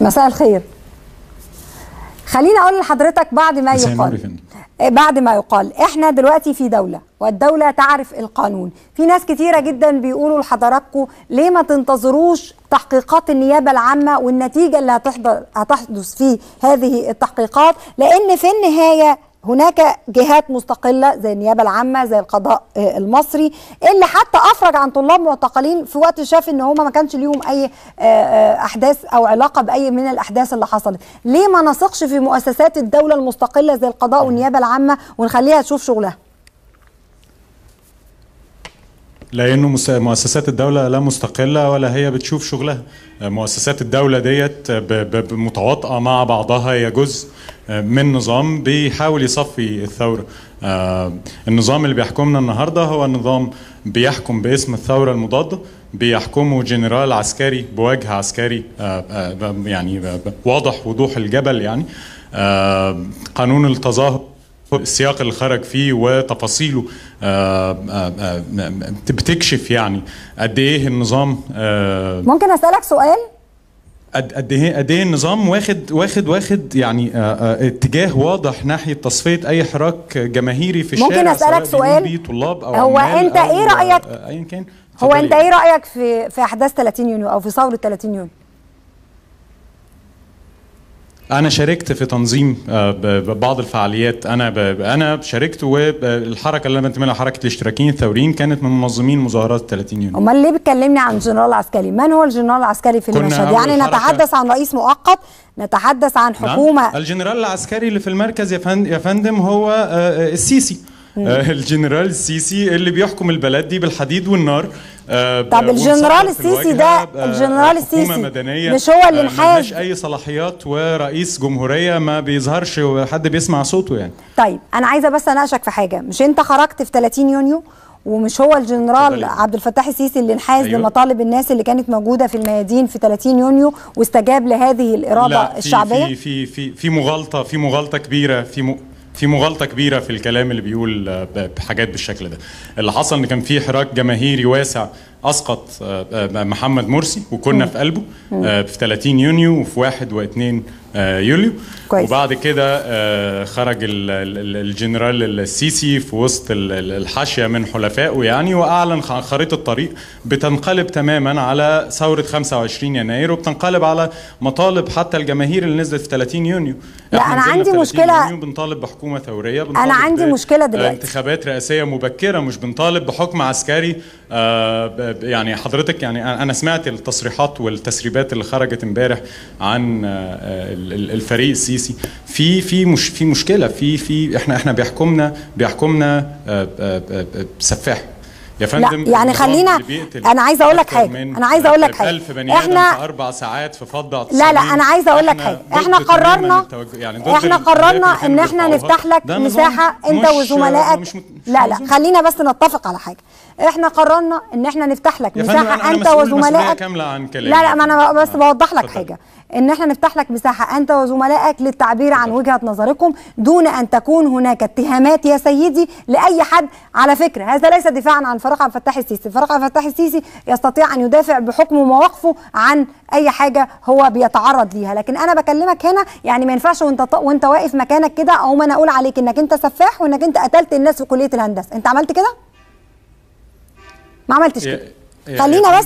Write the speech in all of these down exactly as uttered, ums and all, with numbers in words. مساء الخير. خليني اقول لحضرتك بعد ما يقال بعد ما يقال احنا دلوقتي في دولة، والدولة تعرف القانون. في ناس كتيرة جدا بيقولوا لحضراتكم ليه ما تنتظروش تحقيقات النيابة العامة والنتيجة اللي هتحدث في هذه التحقيقات، لأن في النهاية هناك جهات مستقلة زي النيابة العامة زي القضاء المصري اللي حتى أفرج عن طلاب معتقلين في وقت شاف إن هما ما كانش ليهم أي أحداث أو علاقة بأي من الأحداث اللي حصلت. ليه ما نثقش في مؤسسات الدولة المستقلة زي القضاء والنيابة العامة ونخليها تشوف شغلها؟ لأنه مؤسسات الدولة لا مستقلة ولا هي بتشوف شغلها. مؤسسات الدولة ديت متواطئة مع بعضها، هي جزء من نظام بيحاول يصفي الثورة. النظام اللي بيحكمنا النهاردة هو نظام بيحكم باسم الثورة المضادة، بيحكمه جنرال عسكري بوجه عسكري يعني واضح وضوح الجبل. يعني قانون التظاهر السياق اللي خرج فيه وتفاصيله بتكشف يعني قد ايه النظام. ممكن اسالك سؤال؟ قد ايه قد ايه النظام واخد واخد واخد يعني اتجاه واضح ناحيه تصفيه اي حراك جماهيري في الشارع. ممكن اسالك سؤال؟ طلاب او هو انت أو ايه رايك ايا كان هو انت ايه رايك في في احداث ثلاثين يونيو او في ثوره ثلاثين يونيو؟ أنا شاركت في تنظيم بعض الفعاليات، أنا أنا شاركت، والحركة اللي أنا بنتمي لها حركة الاشتراكيين الثوريين كانت من منظمين مظاهرات ثلاثين يونيو. أمال ليه بتكلمني عن جنرال عسكري؟ من هو الجنرال العسكري في المشهد؟ يعني نتحدث عن رئيس مؤقت، نتحدث عن حكومة. نعم. الجنرال العسكري اللي في المركز يا فندم هو السيسي، الجنرال السيسي اللي بيحكم البلد دي بالحديد والنار. طب الجنرال السيسي ده الجنرال السيسي مش هو اللي انحاز؟ مش اي صلاحيات، ورئيس جمهوريه ما بيظهرش وحد بيسمع صوته يعني. طيب انا عايزه بس اناقشك في حاجه، مش انت خرجت في ثلاثين يونيو ومش هو الجنرال عبد الفتاح السيسي اللي انحاز؟ أيوة. لمطالب الناس اللي كانت موجوده في الميادين في ثلاثين يونيو واستجاب لهذه الاراده لا في الشعبيه. في في في في مغالطه في مغالطه كبيره في م... في مغالطة كبيرة في الكلام اللي بيقول بحاجات بالشكل ده. اللي حصل ان كان في حراك جماهيري واسع اسقط محمد مرسي وكنا مم. في قلبه مم. في ثلاثين يونيو وفي واحد واثنين يوليو كويس. وبعد كده خرج الجنرال السيسي في وسط الحاشية من حلفائه يعني، واعلن خريطة الطريق بتنقلب تماما على ثورة خمسة وعشرين يناير، وبتنقلب على مطالب حتى الجماهير اللي نزلت في ثلاثين يونيو. لا انا عندي مشكلة، بنطالب بحكومة ثورية، بنطالب انا عندي مشكلة دلوقتي انتخابات رئاسية مبكرة، مش بنطالب بحكم عسكري. يعني حضرتك يعني انا سمعت التصريحات والتسريبات اللي خرجت امبارح عن الفريق السيسي. في في مش في مشكله في في احنا احنا بيحكمنا بيحكمنا سفاح يا فندم. لا يعني خلينا، انا عايزه اقول لك حاجه انا عايزه اقول لك حاجه احنا في اربع ساعات في فضه. لا لا انا عايزه اقول لك حاجه، احنا قررنا يعني احنا قررنا ان احنا نفتح لك مساحه انت وزملائك. لا لا خلينا بس نتفق على حاجه، احنا قررنا ان احنا نفتح لك مساحه انت وزملائك. لا لا ما انا بس بوضح لك حاجه، ان احنا نفتح لك مساحه انت وزملائك للتعبير عن وجهه نظركم دون ان تكون هناك اتهامات يا سيدي لاي حد. على فكره هذا ليس دفاعا عن فراغ عبد الفتاح السيسي، فراغ عبد الفتاح السيسي يستطيع ان يدافع بحكم ومواقفه عن اي حاجه هو بيتعرض ليها، لكن انا بكلمك هنا يعني ما ينفعش وانت وانت واقف مكانك كده او ما انا اقول عليك انك انت سفاح وانك انت قتلت الناس في كليه الهندسه. انت عملت كده؟ ما عملتش كده. خلينا بس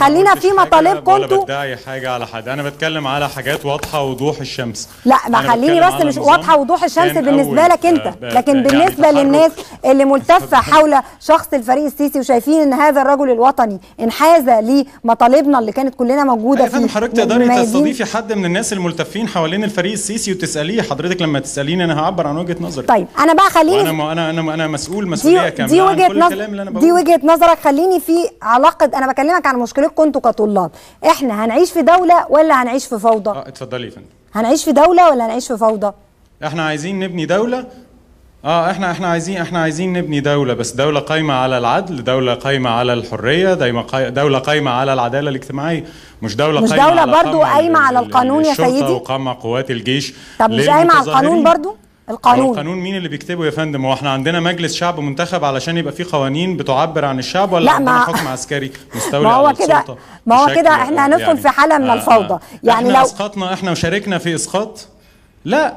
خلينا في مطالبكم انتوا. انا بدعي حاجه على حد، انا بتكلم على حاجات واضحه وضوح الشمس. لا ما خليني بس مش واضحه وضوح الشمس بالنسبه لك انت، لكن بالنسبه يعني للناس اللي ملتفه حول شخص الفريق السيسي وشايفين ان هذا الرجل الوطني انحاز لمطالبنا اللي كانت كلنا موجوده فيه. حضرتك تقدري تستضيفي حد من الناس الملتفين حوالين الفريق السيسي وتساليه؟ حضرتك لما تساليني انا هعبر عن وجهه نظري. طيب انا بقى خليني انا انا انا مسؤول مسؤوليه كامله عن كل الكلام اللي انا بقوله. دي وجهه نظرك، خليني في علاقه. انا بكلمك عن مشكلتكم انتوا كطلاب، احنا هنعيش في دوله ولا هنعيش في فوضى؟ اه اتفضلي يا فندم. هنعيش في دوله ولا هنعيش في فوضى؟ احنا عايزين نبني دوله. اه احنا احنا عايزين احنا عايزين نبني دوله، بس دوله قايمه على العدل، دوله قايمه على الحريه، دوله قايمه على العداله الاجتماعيه، مش دوله مش قايمه دوله على برضو قايمه على القانون يا سيدي، وقامه قوات الجيش. طب مش قايمه على القانون برضو؟ القانون. القانون مين اللي بيكتبه يا فندم؟ هو احنا عندنا مجلس شعب منتخب علشان يبقى فيه قوانين بتعبر عن الشعب، ولا عندنا حكم عسكري مستولي على السلطة؟ ما هو كده احنا هندخل يعني في حالة من الفوضى. يعني احنا لو اسقطنا، احنا وشاركنا في اسقاط؟ لا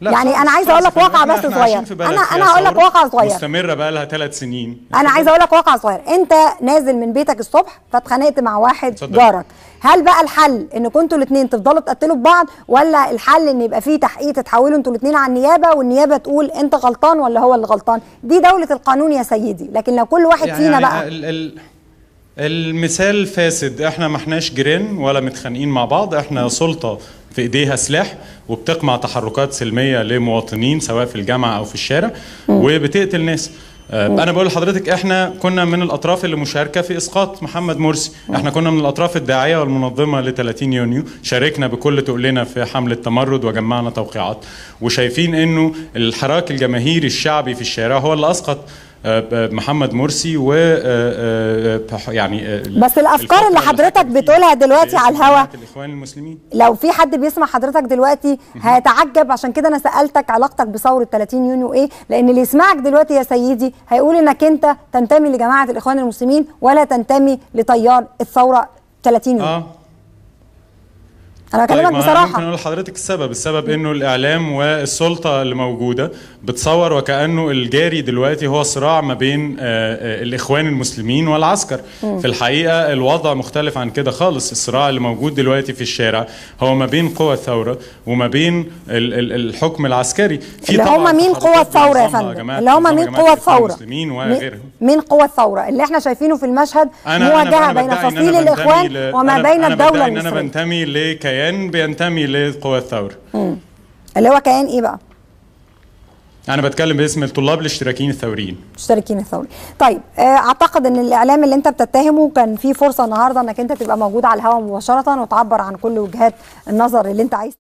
لا. يعني انا عايز اقول لك واقع بس صغير، انا انا هقول لك واقع صغير مستمره بقى لها ثلاث سنين. انا عايز اقول لك واقع صغير، انت نازل من بيتك الصبح فاتخانقت مع واحد جارك، هل بقى الحل ان كنتوا الاثنين تفضلوا تقتلوا ببعض، ولا الحل ان يبقى فيه تحقيق تتحولوا انتوا الاثنين على النيابه والنيابه تقول انت غلطان ولا هو اللي غلطان؟ دي دوله القانون يا سيدي. لكن لو كل واحد يعني فينا بقى ال ال المثال فاسد، احنا ما احناش جيران ولا متخانقين مع بعض، احنا سلطه في ايديها سلاح وبتقمع تحركات سلميه لمواطنين سواء في الجامعه او في الشارع وبتقتل ناس. انا بقول لحضرتك احنا كنا من الاطراف اللي مشاركه في اسقاط محمد مرسي، احنا كنا من الاطراف الداعيه والمنظمه ل ثلاثين يونيو، شاركنا بكل تقلنا في حمله تمرد وجمعنا توقيعات، وشايفين انه الحراك الجماهيري الشعبي في الشارع هو اللي اسقط محمد مرسي. و يعني بس الافكار اللي حضرتك بتقولها دلوقتي على الهوا، لو في حد بيسمع حضرتك دلوقتي هيتعجب. عشان كده انا سالتك علاقتك بثوره ثلاثين يونيو ايه، لان اللي يسمعك دلوقتي يا سيدي هيقول انك انت تنتمي لجماعه الاخوان المسلمين ولا تنتمي لتيار الثوره ثلاثين يونيو. آه. أنا بكلمك طيب بصراحة. ممكن أقول لحضرتك السبب، السبب إنه الإعلام والسلطة اللي موجودة بتصور وكأنه الجاري دلوقتي هو صراع ما بين آه الإخوان المسلمين والعسكر. م. في الحقيقة الوضع مختلف عن كده خالص، الصراع اللي موجود دلوقتي في الشارع هو ما بين قوى الثورة وما بين الحكم العسكري. في اللي هما مين قوى الثورة يا فندم؟ اللي هما مين قوى الثورة؟ مين قوى الثورة؟ اللي إحنا شايفينه في المشهد مواجهة بين فصيل الإخوان وما بين الدولة المصرية. أنا بنتمي لكيان بينتمي لقوى الثورة. امم اللي هو كيان ايه بقى؟ انا بتكلم باسم الطلاب الاشتراكيين الثوريين. الاشتراكيين الثوريين. طيب اعتقد ان الاعلام اللي انت بتتهمه كان في فرصه النهارده انك انت تبقى موجود على الهواء مباشره وتعبر عن كل وجهات النظر اللي انت عايز